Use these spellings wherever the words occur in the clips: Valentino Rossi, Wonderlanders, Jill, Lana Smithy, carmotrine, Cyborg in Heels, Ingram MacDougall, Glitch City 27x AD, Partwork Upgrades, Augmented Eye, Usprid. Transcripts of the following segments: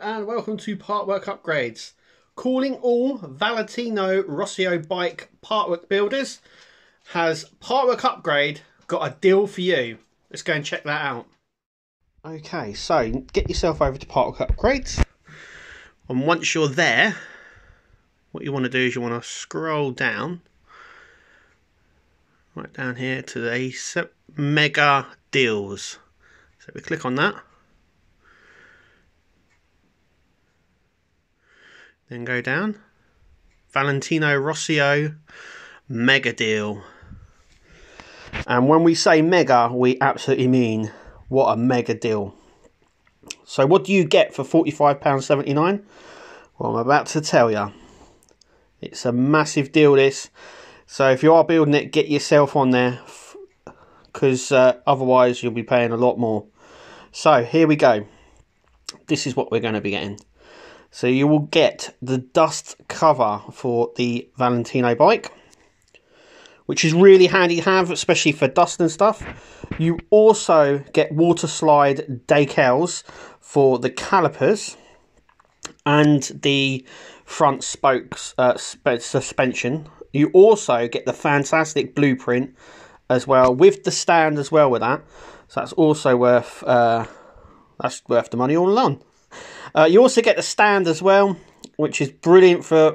Hello and welcome to Partwork Upgrades. Calling all Valentino Rossi bike partwork builders. Has Partwork Upgrade got a deal for you? Let's go and check that out. Okay, so get yourself over to Partwork Upgrades. And once you're there, what you want to do is you want to scroll down. Right down here to the mega deals. So we click on that. Then go down, Valentino Rossi mega deal. And when we say mega, we absolutely mean what a mega deal. So what do you get for £45.79? Well, I'm about to tell you. It's a massive deal, this. So if you are building it, get yourself on there, because otherwise you'll be paying a lot more. So here we go. This is what we're going to be getting. So you will get the dust cover for the Valentino bike, which is really handy to have, especially for dust and stuff. You also get water slide decals for the calipers and the front spokes suspension. You also get the fantastic blueprint as well with the stand as well with that. So that's also worth that's worth the money all along. You also get the stand as well, which is brilliant for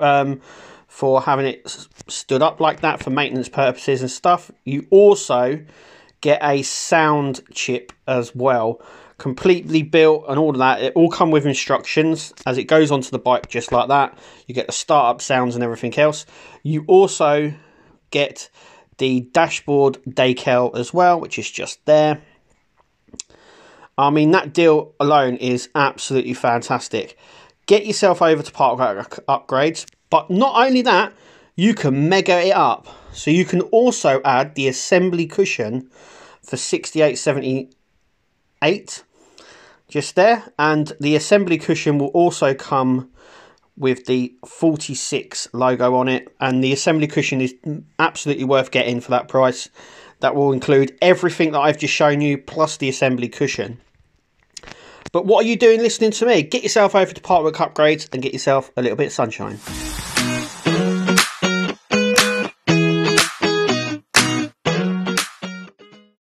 having it stood up like that for maintenance purposes and stuff. You also get a sound chip as well, completely built and all of that. It all comes with instructions as it goes onto the bike just like that. You get the start-up sounds and everything else. You also get the dashboard decal as well, which is just there. I mean, that deal alone is absolutely fantastic. Get yourself over to Partwork Upgrades. But not only that, you can mega it up. So you can also add the assembly cushion for £68.78. Just there. And the assembly cushion will also come with the 46 logo on it. And the assembly cushion is absolutely worth getting for that price. That will include everything that I've just shown you, plus the assembly cushion. But what are you doing listening to me? Get yourself over to Partwork Upgrades and get yourself a little bit of sunshine.